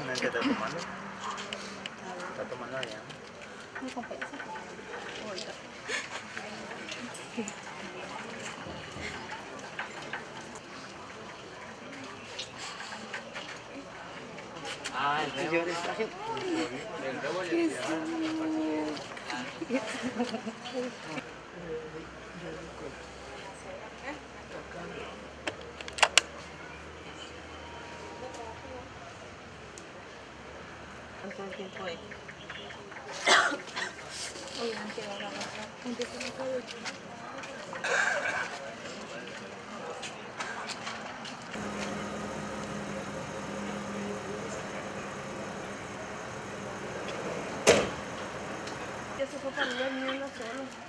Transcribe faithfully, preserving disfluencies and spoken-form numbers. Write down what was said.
con el que está tomando. Está tomando allá. No compensa. Ahorita. Ah, el rebo. El rebo le llevaron. ¿Cuánto tiempo es? Oye, me quedo una masa. Empiezo a sacar de aquí. Ya se fue para el mío solo.